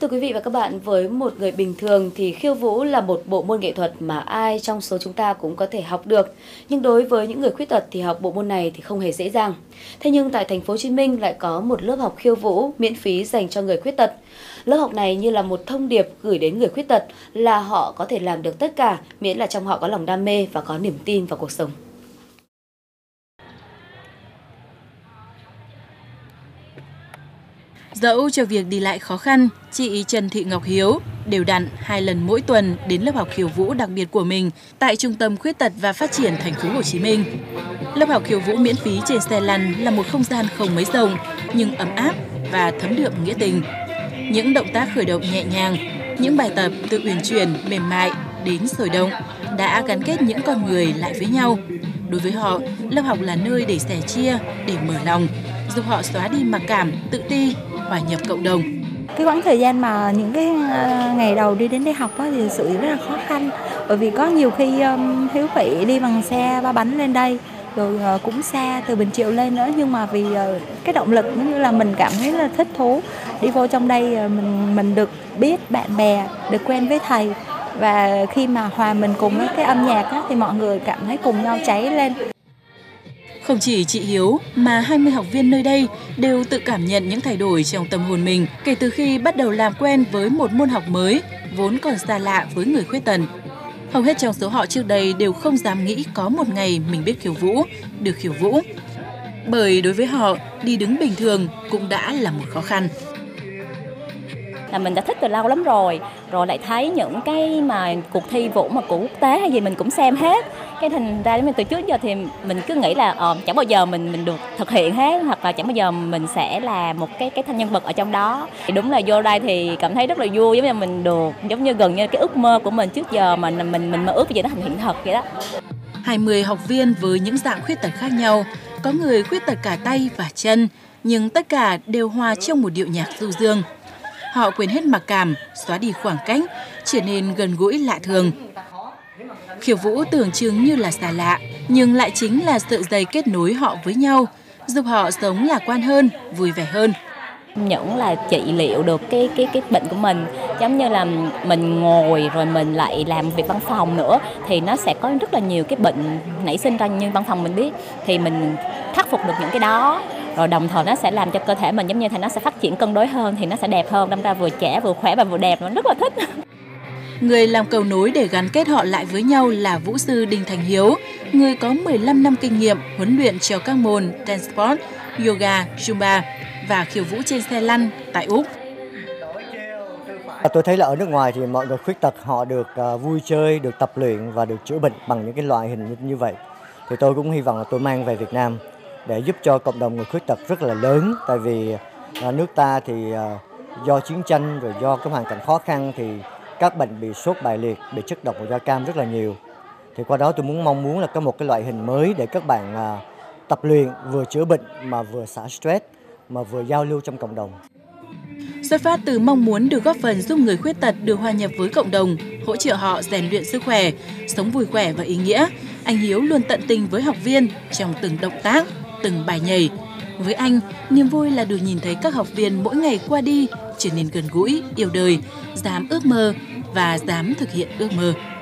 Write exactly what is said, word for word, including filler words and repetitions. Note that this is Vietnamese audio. Thưa quý vị và các bạn, với một người bình thường thì khiêu vũ là một bộ môn nghệ thuật mà ai trong số chúng ta cũng có thể học được. Nhưng đối với những người khuyết tật thì học bộ môn này thì không hề dễ dàng. Thế nhưng tại thành phố Hồ Chí Minh lại có một lớp học khiêu vũ miễn phí dành cho người khuyết tật. Lớp học này như là một thông điệp gửi đến người khuyết tật là họ có thể làm được tất cả miễn là trong họ có lòng đam mê và có niềm tin vào cuộc sống. Dẫu cho việc đi lại khó khăn, chị Trần Thị Ngọc Hiếu đều đặn hai lần mỗi tuần đến lớp học khiêu vũ đặc biệt của mình tại Trung tâm Khuyết tật và Phát triển Thành phố Hồ Chí Minh. Lớp học khiêu vũ miễn phí trên xe lăn là một không gian không mấy rộng nhưng ấm áp và thấm đượm nghĩa tình. Những động tác khởi động nhẹ nhàng, những bài tập từ uyển chuyển mềm mại đến sôi động đã gắn kết những con người lại với nhau. Đối với họ, lớp học là nơi để sẻ chia, để mở lòng, giúp họ xóa đi mặc cảm, tự ti, hòa nhập cộng đồng. Cái quãng thời gian mà những cái ngày đầu đi đến đi học đó thì sự rất là khó khăn, bởi vì có nhiều khi Hiếu phải đi bằng xe ba bánh lên đây, rồi cũng xa từ Bình Triệu lên nữa, nhưng mà vì cái động lực cũng như là mình cảm thấy là thích thú đi vô trong đây, mình mình được biết bạn bè, được quen với thầy, và khi mà hòa mình cùng với cái âm nhạc đó, thì mọi người cảm thấy cùng nhau cháy lên. Không chỉ chị Hiếu mà hai mươi học viên nơi đây đều tự cảm nhận những thay đổi trong tâm hồn mình kể từ khi bắt đầu làm quen với một môn học mới vốn còn xa lạ với người khuyết tật. Hầu hết trong số họ trước đây đều không dám nghĩ có một ngày mình biết khiêu vũ, được khiêu vũ. Bởi đối với họ, đi đứng bình thường cũng đã là một khó khăn. Là mình đã thích từ lâu lắm rồi, rồi lại thấy những cái mà cuộc thi vũ mà của quốc tế hay gì mình cũng xem hết. Cái thành ra mình từ trước giờ thì mình cứ nghĩ là ờ, chẳng bao giờ mình mình được thực hiện hết, hoặc là chẳng bao giờ mình sẽ là một cái cái thanh nhân vật ở trong đó. Thì đúng là vô đây thì cảm thấy rất là vui, giống như mình được giống như gần như cái ước mơ của mình trước giờ mà mình mình mơ ước bây giờ nó thành hiện thực vậy đó. hai mươi học viên với những dạng khuyết tật khác nhau, có người khuyết tật cả tay và chân, nhưng tất cả đều hòa trong một điệu nhạc du dương. Họ quên hết mặc cảm, xóa đi khoảng cách, trở nên gần gũi lạ thường. Khiêu vũ tưởng chừng như là xa lạ, nhưng lại chính là sợi dây kết nối họ với nhau, giúp họ sống lạc quan hơn, vui vẻ hơn. Những là trị liệu được cái cái cái bệnh của mình, giống như là mình ngồi rồi mình lại làm việc văn phòng nữa thì nó sẽ có rất là nhiều cái bệnh nảy sinh ra như văn phòng mình biết, thì mình khắc phục được những cái đó. Rồi đồng thời nó sẽ làm cho cơ thể mình giống như thế, nó sẽ phát triển cân đối hơn, thì nó sẽ đẹp hơn, đâm ra vừa trẻ vừa khỏe và vừa đẹp, nó rất là thích. Người làm cầu nối để gắn kết họ lại với nhau là vũ sư Đinh Thành Hiếu, người có mười lăm năm kinh nghiệm huấn luyện cho các môn dance sport, yoga, zumba và khiêu vũ trên xe lăn tại Úc. Tôi thấy là ở nước ngoài thì mọi người khuyết tật họ được vui chơi, được tập luyện và được chữa bệnh bằng những cái loại hình như vậy. Thì tôi cũng hy vọng là tôi mang về Việt Nam để giúp cho cộng đồng người khuyết tật rất là lớn, tại vì nước ta thì do chiến tranh rồi do cái hoàn cảnh khó khăn thì các bệnh bị sốt bại liệt, bị chất độc da cam rất là nhiều. Thì qua đó tôi muốn mong muốn là có một cái loại hình mới để các bạn tập luyện vừa chữa bệnh mà vừa xả stress, mà vừa giao lưu trong cộng đồng. Xuất phát từ mong muốn được góp phần giúp người khuyết tật được hòa nhập với cộng đồng, hỗ trợ họ rèn luyện sức khỏe, sống vui khỏe và ý nghĩa, anh Hiếu luôn tận tình với học viên trong từng động tác, từng bài nhảy. Với anh, niềm vui là được nhìn thấy các học viên mỗi ngày qua đi trở nên gần gũi, yêu đời, dám ước mơ và dám thực hiện ước mơ.